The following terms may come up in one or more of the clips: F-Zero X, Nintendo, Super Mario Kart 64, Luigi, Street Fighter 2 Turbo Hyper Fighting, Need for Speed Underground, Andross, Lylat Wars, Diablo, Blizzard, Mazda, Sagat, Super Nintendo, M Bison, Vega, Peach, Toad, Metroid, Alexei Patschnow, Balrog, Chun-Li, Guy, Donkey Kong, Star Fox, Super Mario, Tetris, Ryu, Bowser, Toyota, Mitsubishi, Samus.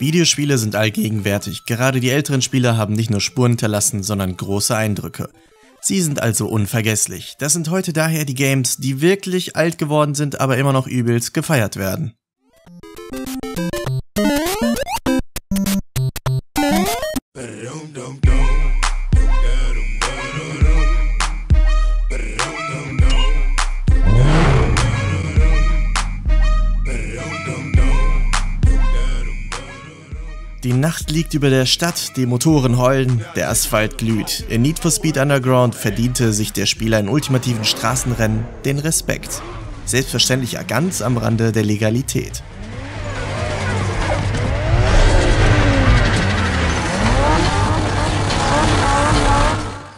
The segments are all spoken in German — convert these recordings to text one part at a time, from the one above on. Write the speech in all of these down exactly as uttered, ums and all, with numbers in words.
Videospiele sind allgegenwärtig, gerade die älteren Spiele haben nicht nur Spuren hinterlassen, sondern große Eindrücke. Sie sind also unvergesslich. Das sind heute daher die Games, die wirklich alt geworden sind, aber immer noch übelst gefeiert werden. Die Nacht liegt über der Stadt, die Motoren heulen, der Asphalt glüht. In Need for Speed Underground verdiente sich der Spieler in ultimativen Straßenrennen den Respekt. Selbstverständlich ganz am Rande der Legalität.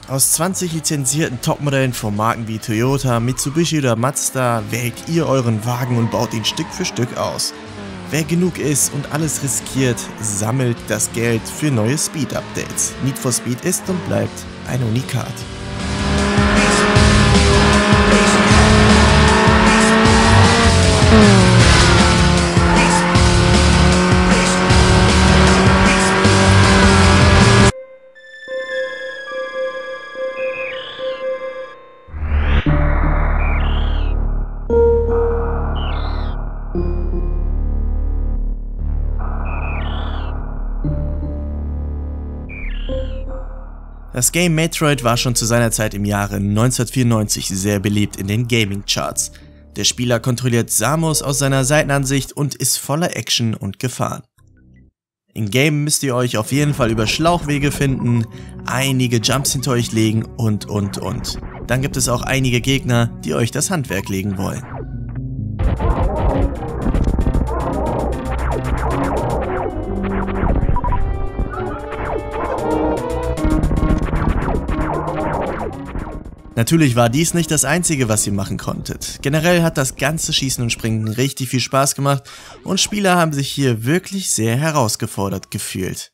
Aus zwanzig lizenzierten Topmodellen von Marken wie Toyota, Mitsubishi oder Mazda wägt ihr euren Wagen und baut ihn Stück für Stück aus. Wer genug ist und alles riskiert, sammelt das Geld für neue Speed-Updates. Need for Speed ist und bleibt ein Unikat. Das Game Metroid war schon zu seiner Zeit im Jahre neunzehnhundertvierundneunzig sehr beliebt in den Gaming-Charts. Der Spieler kontrolliert Samus aus seiner Seitenansicht und ist voller Action und Gefahren. Im Game müsst ihr euch auf jeden Fall über Schlauchwege finden, einige Jumps hinter euch legen und und und. Dann gibt es auch einige Gegner, die euch das Handwerk legen wollen. Natürlich war dies nicht das einzige, was ihr machen konntet. Generell hat das ganze Schießen und Springen richtig viel Spaß gemacht und Spieler haben sich hier wirklich sehr herausgefordert gefühlt.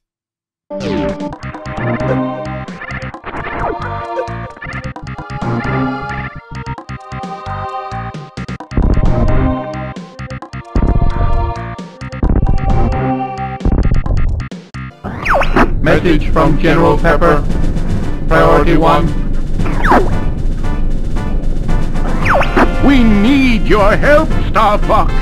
Message from General Pepper. Priority one. We need your help, Star Fox.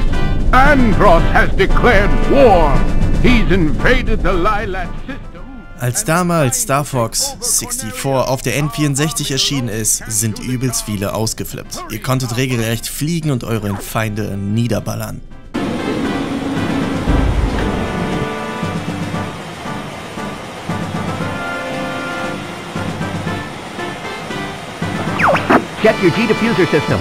Andross has declared war. He's invaded the Lylat system. Als damals Starfox sixty-four auf der N vierundsechzig erschienen ist, sind übelst viele ausgeflippt. Ihr konntet regelrecht fliegen und eure Feinde niederballern. Get your G-Diffuser system.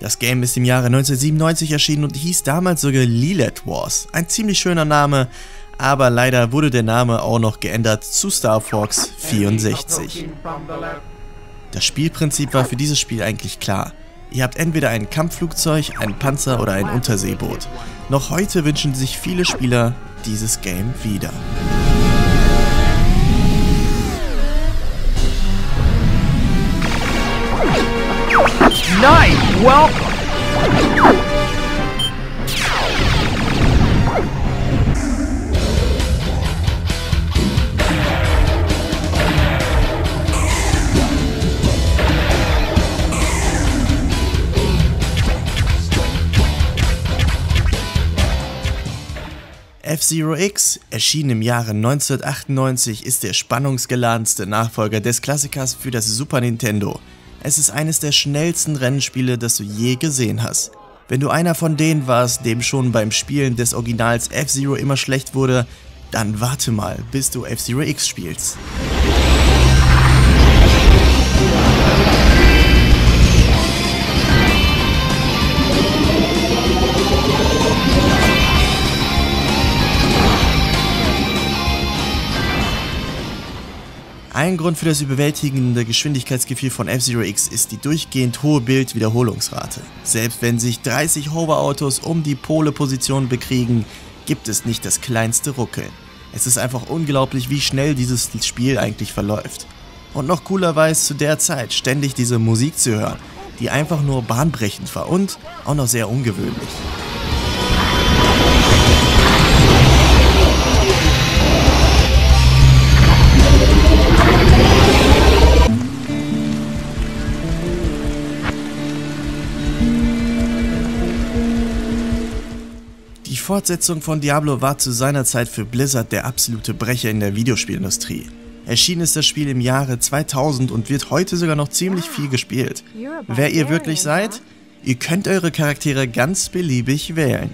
Das Game ist im Jahre neunzehnhundertsiebenundneunzig erschienen und hieß damals sogar Lylat Wars. Ein ziemlich schöner Name, aber leider wurde der Name auch noch geändert zu Star Fox vierundsechzig. Das Spielprinzip war für dieses Spiel eigentlich klar. Ihr habt entweder ein Kampfflugzeug, einen Panzer oder ein Unterseeboot. Noch heute wünschen sich viele Spieler dieses Game wieder. Nice welcome! F-Zero X, erschienen im Jahre neunzehnhundertachtundneunzig, ist der spannungsgeladenste Nachfolger des Klassikers für das Super Nintendo. Es ist eines der schnellsten Rennspiele, das du je gesehen hast. Wenn du einer von denen warst, dem schon beim Spielen des Originals F-Zero immer schlecht wurde, dann warte mal, bis du F-Zero X spielst. Ein Grund für das überwältigende Geschwindigkeitsgefühl von F-Zero X ist die durchgehend hohe Bildwiederholungsrate. Selbst wenn sich dreißig Hover-Autos um die Pole-Position bekriegen, gibt es nicht das kleinste Ruckeln. Es ist einfach unglaublich, wie schnell dieses Spiel eigentlich verläuft. Und noch cooler war es zu der Zeit, ständig diese Musik zu hören, die einfach nur bahnbrechend war und auch noch sehr ungewöhnlich. Fortsetzung von Diablo war zu seiner Zeit für Blizzard der absolute Brecher in der Videospielindustrie. Erschien ist das Spiel im Jahre zweitausend und wird heute sogar noch ziemlich viel gespielt. Wer ihr wirklich seid? Ihr könnt eure Charaktere ganz beliebig wählen.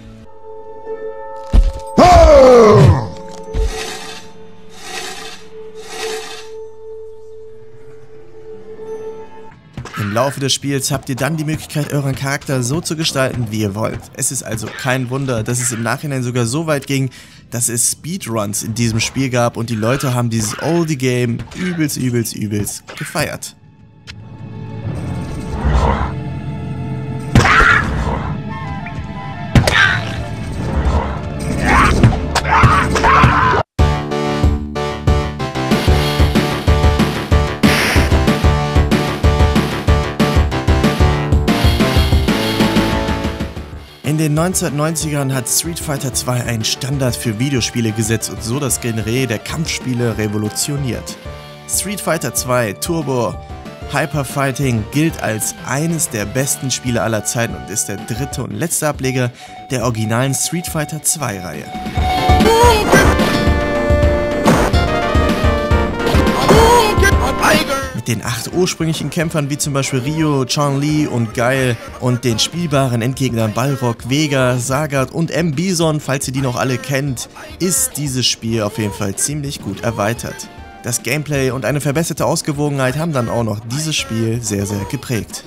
Im Laufe des Spiels habt ihr dann die Möglichkeit, euren Charakter so zu gestalten, wie ihr wollt. Es ist also kein Wunder, dass es im Nachhinein sogar so weit ging, dass es Speedruns in diesem Spiel gab und die Leute haben dieses Oldie Game übelst, übelst, übelst gefeiert. In den neunzehnhundertneunzigern hat Street Fighter zwei einen Standard für Videospiele gesetzt und so das Genre der Kampfspiele revolutioniert. Street Fighter zwei Turbo Hyper Fighting gilt als eines der besten Spiele aller Zeiten und ist der dritte und letzte Ableger der originalen Street Fighter zwei Reihe. Den acht ursprünglichen Kämpfern wie zum Beispiel Ryu, Chun-Li und Guy und den spielbaren Endgegnern Balrog, Vega, Sagat und M Bison, falls ihr die noch alle kennt, ist dieses Spiel auf jeden Fall ziemlich gut erweitert. Das Gameplay und eine verbesserte Ausgewogenheit haben dann auch noch dieses Spiel sehr, sehr geprägt.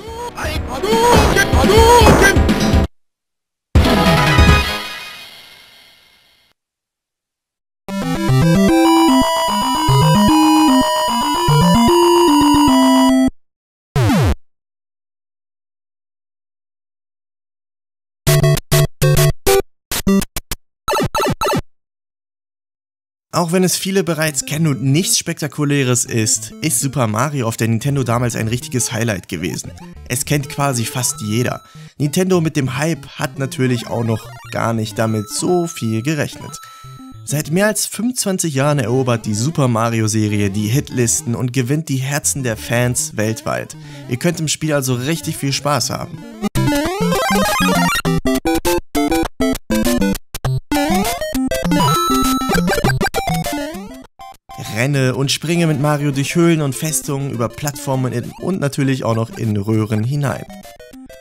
Auch wenn es viele bereits kennen und nichts Spektakuläres ist, ist Super Mario auf der Nintendo damals ein richtiges Highlight gewesen. Es kennt quasi fast jeder. Nintendo mit dem Hype hat natürlich auch noch gar nicht damit so viel gerechnet. Seit mehr als fünfundzwanzig Jahren erobert die Super Mario Serie die Hitlisten und gewinnt die Herzen der Fans weltweit. Ihr könnt im Spiel also richtig viel Spaß haben. Renne und springe mit Mario durch Höhlen und Festungen, über Plattformen und natürlich auch noch in Röhren hinein.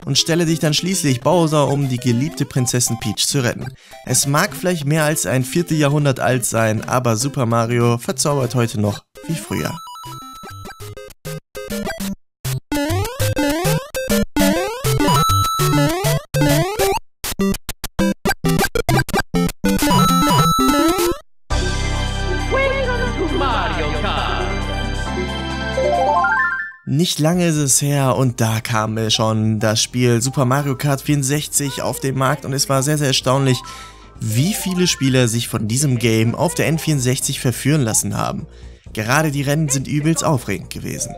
Und stelle dich dann schließlich Bowser, um die geliebte Prinzessin Peach zu retten. Es mag vielleicht mehr als ein Vierteljahrhundert alt sein, aber Super Mario verzaubert heute noch wie früher. Nicht lange ist es her und da kam schon das Spiel Super Mario Kart vierundsechzig auf den Markt und es war sehr, sehr erstaunlich, wie viele Spieler sich von diesem Game auf der N vierundsechzig verführen lassen haben. Gerade die Rennen sind übelst aufregend gewesen.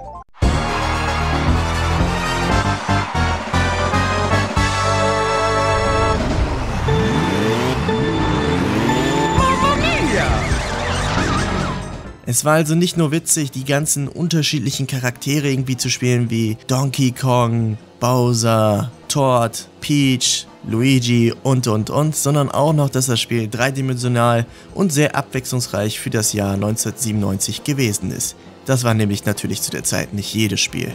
Es war also nicht nur witzig, die ganzen unterschiedlichen Charaktere irgendwie zu spielen, wie Donkey Kong, Bowser, Toad, Peach, Luigi und und und, sondern auch noch, dass das Spiel dreidimensional und sehr abwechslungsreich für das Jahr neunzehnhundertsiebenundneunzig gewesen ist. Das war nämlich natürlich zu der Zeit nicht jedes Spiel.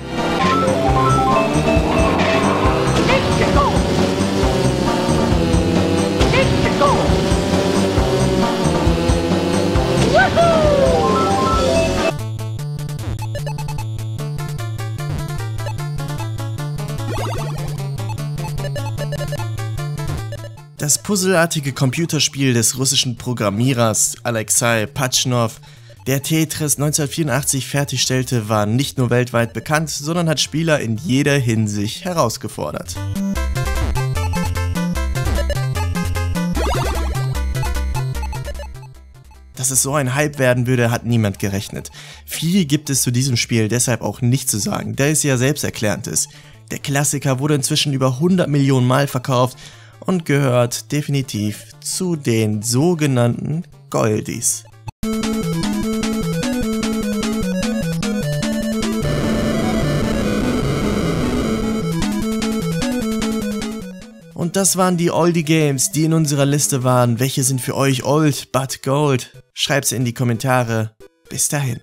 Das puzzelartige Computerspiel des russischen Programmierers Alexei Patschnow, der Tetris neunzehnhundertvierundachtzig fertigstellte, war nicht nur weltweit bekannt, sondern hat Spieler in jeder Hinsicht herausgefordert. Dass es so ein Hype werden würde, hat niemand gerechnet. Viel gibt es zu diesem Spiel deshalb auch nicht zu sagen, da es ja selbsterklärend ist. Der Klassiker wurde inzwischen über hundert Millionen Mal verkauft und gehört definitiv zu den sogenannten Goldies. Und das waren die Oldie Games, die in unserer Liste waren. Welche sind für euch old, but gold? Schreibt's in die Kommentare. Bis dahin.